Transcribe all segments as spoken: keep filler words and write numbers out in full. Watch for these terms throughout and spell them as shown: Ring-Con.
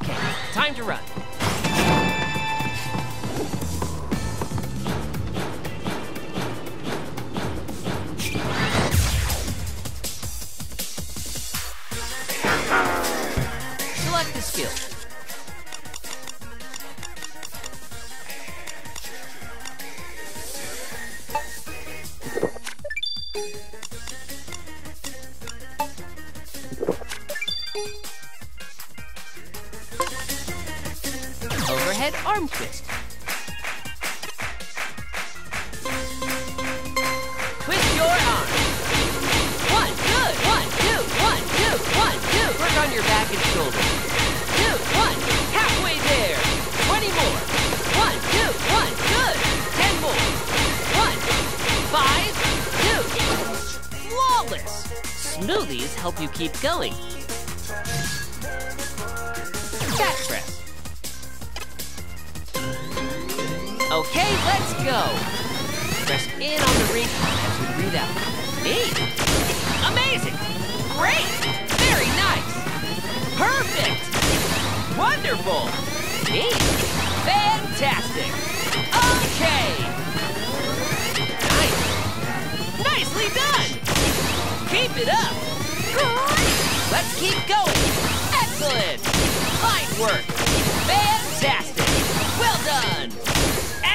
Okay, time to run. Select the skill. Overhead arm twist. Twist your arm. One, good. One, two, one, two, one, two. Work on your back and shoulder. Two, one, halfway there. Twenty more. One, two, one, good. Ten more. One, five, two. Flawless. Smoothies help you keep going. Back press. Okay, let's go. Press in on the Ring-Con as we breathe out. Neat. Amazing. Great. Very nice. Perfect. Wonderful. Neat. Fantastic. Okay. Nice. Nicely done. Keep it up. Great. Let's keep going. Excellent. Fine work. Fantastic. Well done.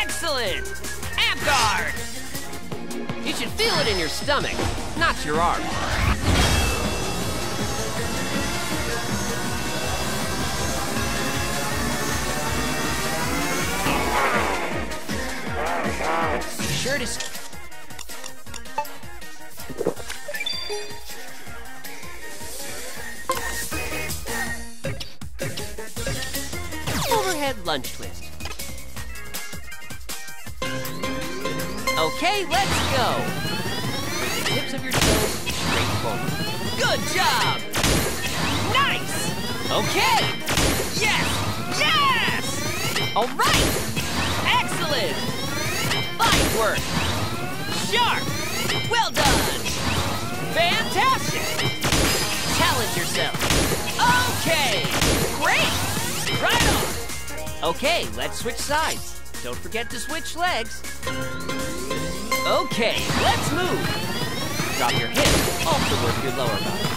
Excellent! Amp guard! You should feel it in your stomach, not your arm. Be sure to... Overhead lunge twist. Okay, let's go. With the tips of your toes straight forward. Good job. Nice. Okay. Yes. Yes. All right. Excellent. Fine work. Sharp. Well done. Fantastic. Challenge yourself. Okay. Great. Right on. Okay, let's switch sides. Don't forget to switch legs. Okay, let's move. Drop your hips, also work your lower body.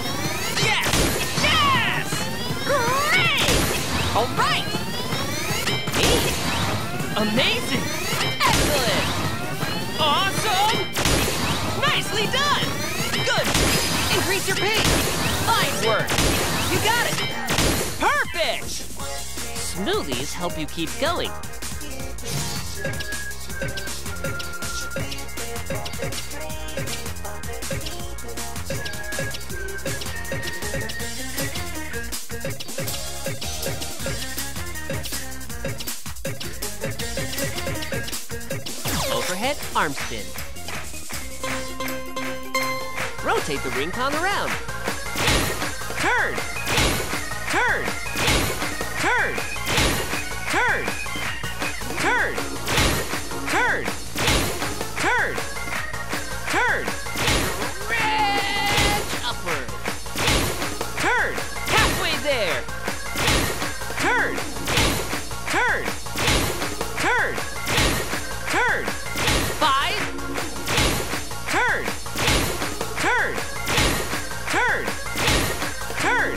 Yes! Yes! Great! All right! Neat! Amazing! Excellent! Awesome! Nicely done! Good! Increase your pace! Fine work! You got it! Perfect! Smoothies help you keep going. Overhead arm spin. Rotate the Ring-Con around. Turn! Turn! Turn! Turn! Turn! Turn! Turn! Turn! Ridge upward! Turn! Halfway there! Turn! Turn! Turn! Turn! Five. Turn. Turn. Turn. Turn.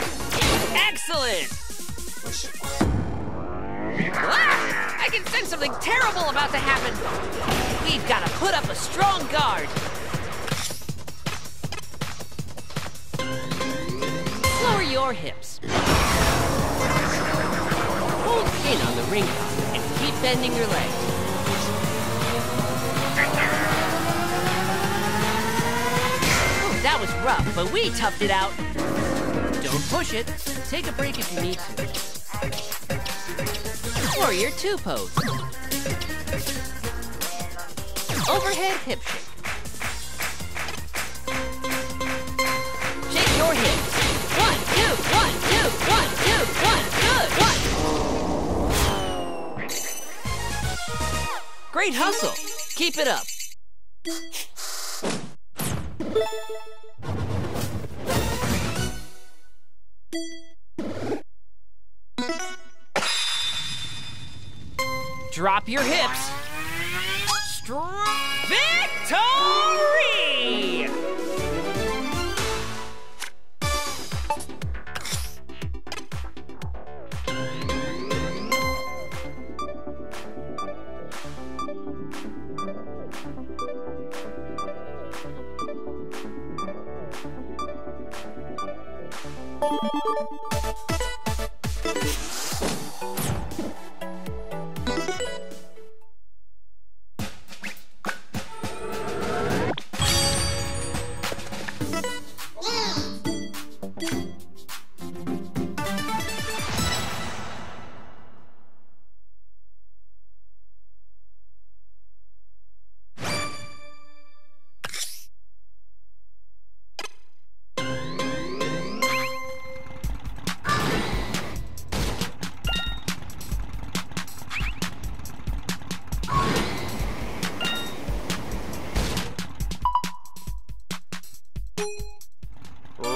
Excellent. Ah! I can sense something terrible about to happen. We've got to put up a strong guard. Lower your hips. Hold in on the Ring-Con and keep bending your legs. That was rough, but we toughed it out. Don't push it. Take a break if you need to. Warrior two pose. Overhead hip shake. Shake your hips. One, two, one, two, one, two, one, good, one. Great hustle. Keep it up. Thank you. Drop your hips. Stro Victory!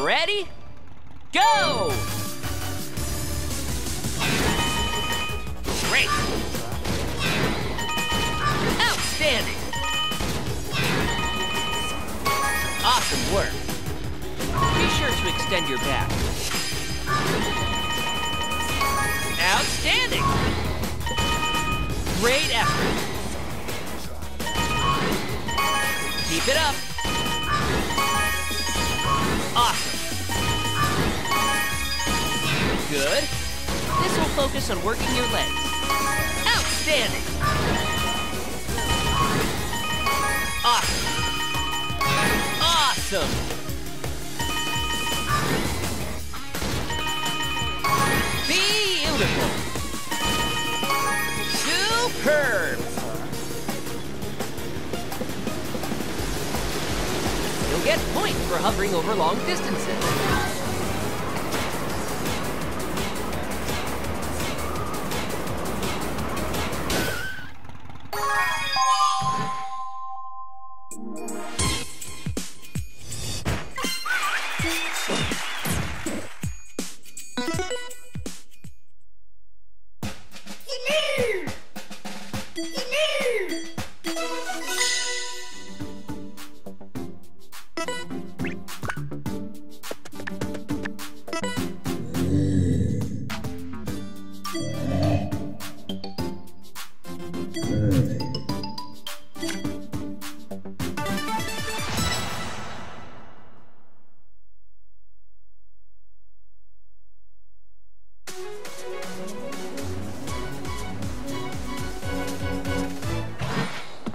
Ready? Go! Great! Outstanding! Awesome work! Be sure to extend your back. Outstanding! Great effort! Keep it up! Awesome! Good. This will focus on working your legs. Outstanding! Awesome! Awesome! Beautiful! Superb! You'll get points for hovering over long distances.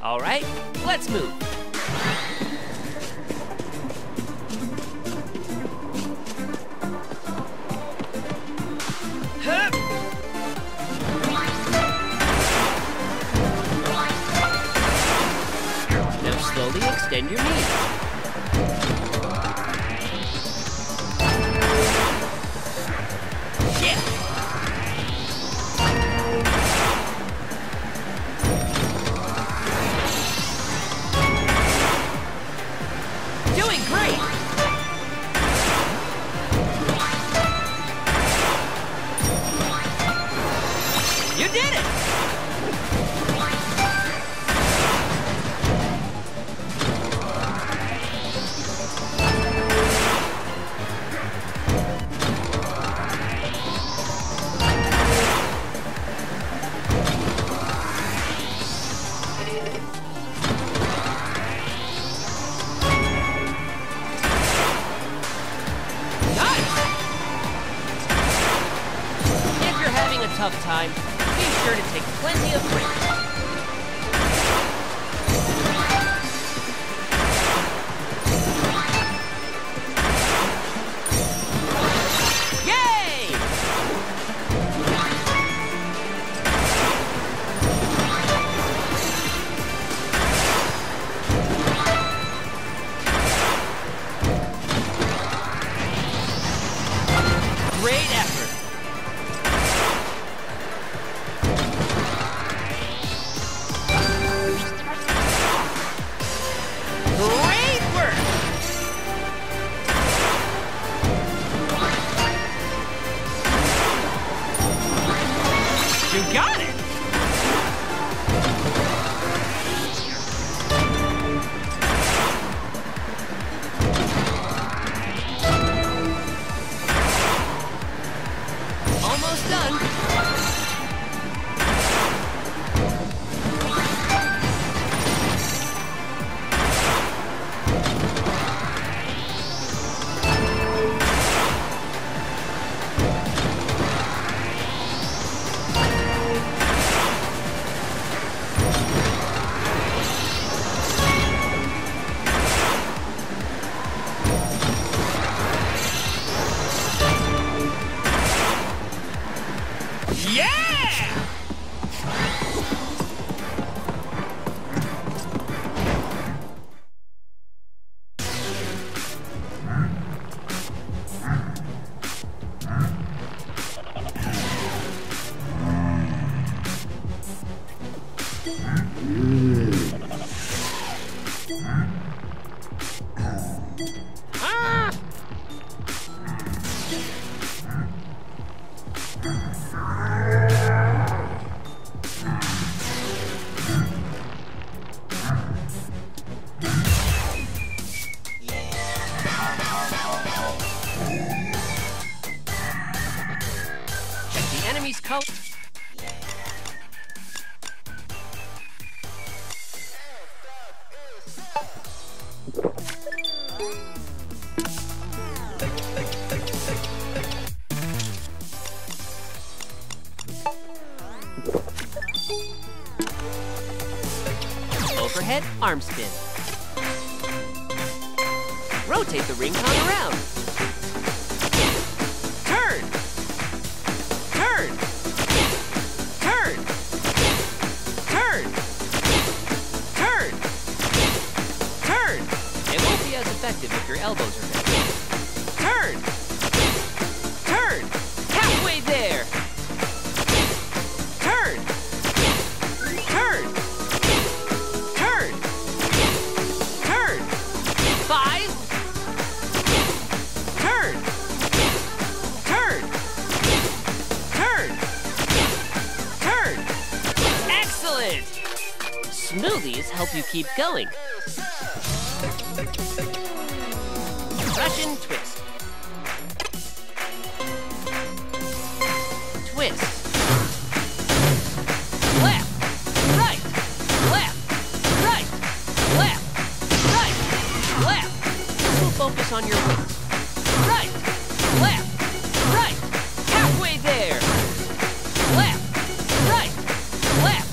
All right, let's move. Hup. Now slowly extend your knees. Yeah. Tough time, be sure to take plenty of breaks. Yay! Great effort. these colors. Overhead arm spin. Rotate the ring-con around. Turn. Turn. Turn. Turn. Turn. Turn. It won't be as effective if your elbows are bent. Turn. Turn. Halfway there. Smoothies help you keep going. Russian twist. Twist. Left, right, left, right, left, right, left. This will focus on your weight. Right, left, right, halfway there. Left, right, left,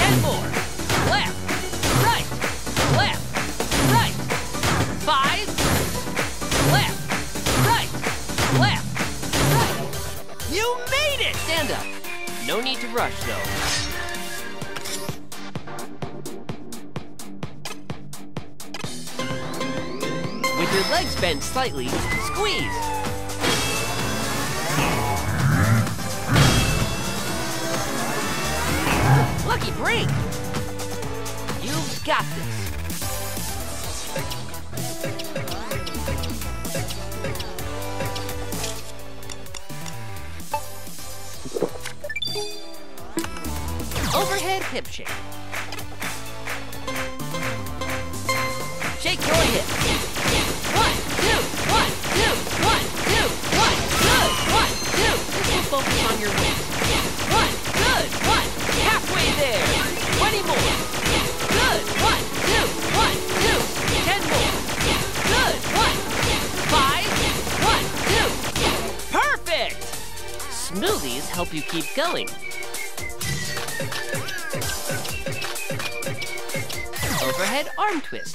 and more. Stand up. No need to rush, though. With your legs bent slightly, squeeze. Lucky break. You've got this. Overhead hip shake. Shake your hips. One, two, one, two, one, two, one, good, one, two. This will focus on your weight. One, good, one, halfway there. Twenty more. Good, one, two, one, two. Ten more. Good, one, five, one, two. Perfect! Smoothies help you keep going. Overhead arm twist.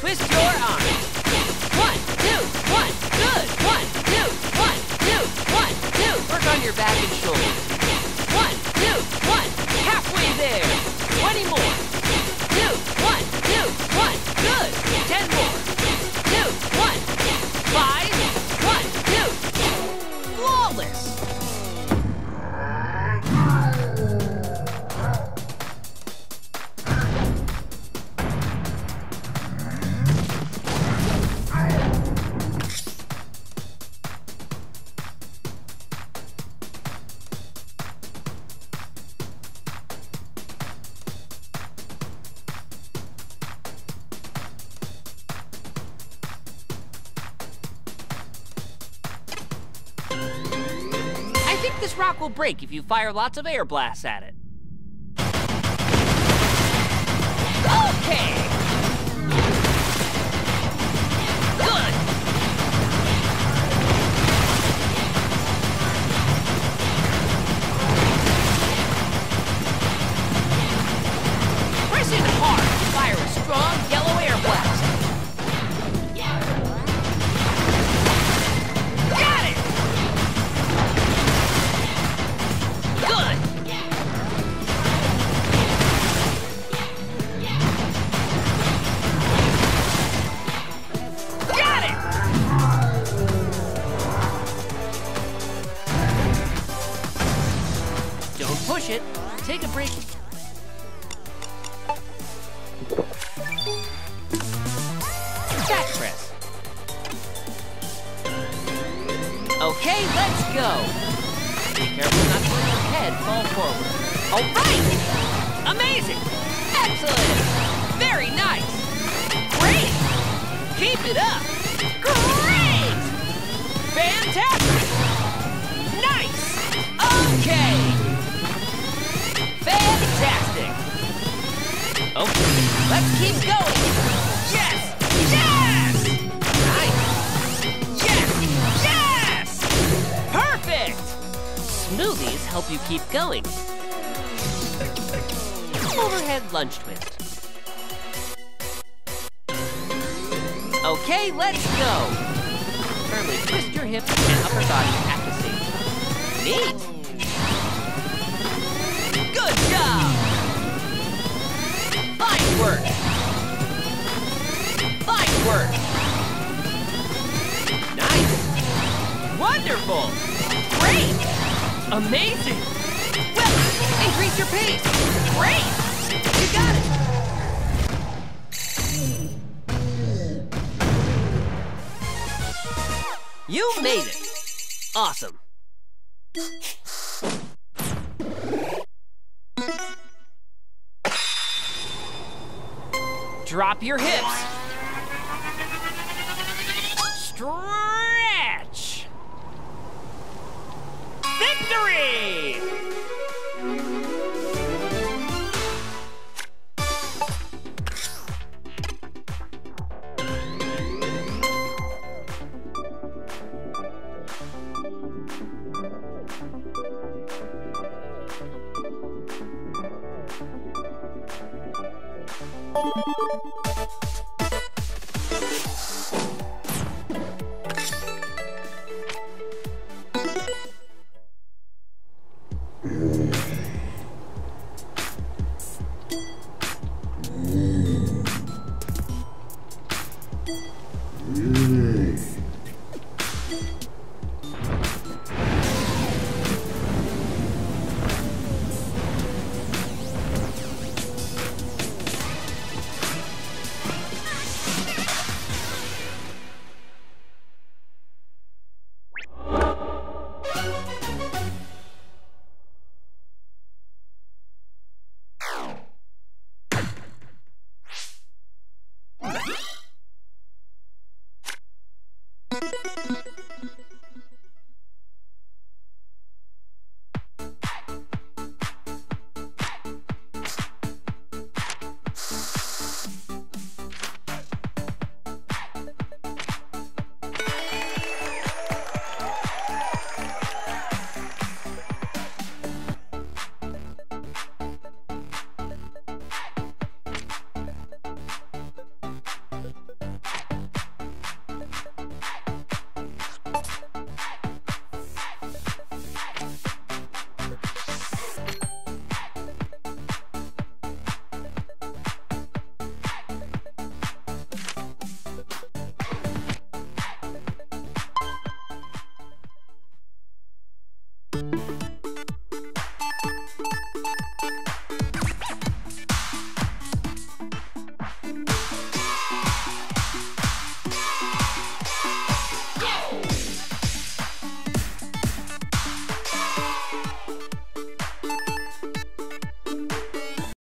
Twist your arm. One, two, one, good. One, two, one, two, one, two. Work on your back and shoulders. One, two, one, halfway there. Twenty more. Two, one, two, one, good. Ten more. Two, one, five, one, two. Flawless. I think this rock will break if you fire lots of air blasts at it. Okay! Good! Press in hard to fire a strong yellow air blast. Yeah. Got it! Push it, take a break. Back press. Okay, let's go. Be careful not to let your head fall forward. All right! Amazing! Excellent! Very nice! Great! Keep it up! Great! Very attack! Nice! Okay! Fantastic! Okay, let's keep going! Yes! Yes! Nice! Yes! Yes! Perfect! Smoothies help you keep going. Overhead lunge twist. Okay, let's go! Firmly twist your hips and upper body at the same time. Neat! Good job! Fine work! Fine work! Nice! Wonderful! Great! Amazing! Well, increase your pace! Great! You got it! You made it! Awesome! Drop your hips! Stretch! Victory!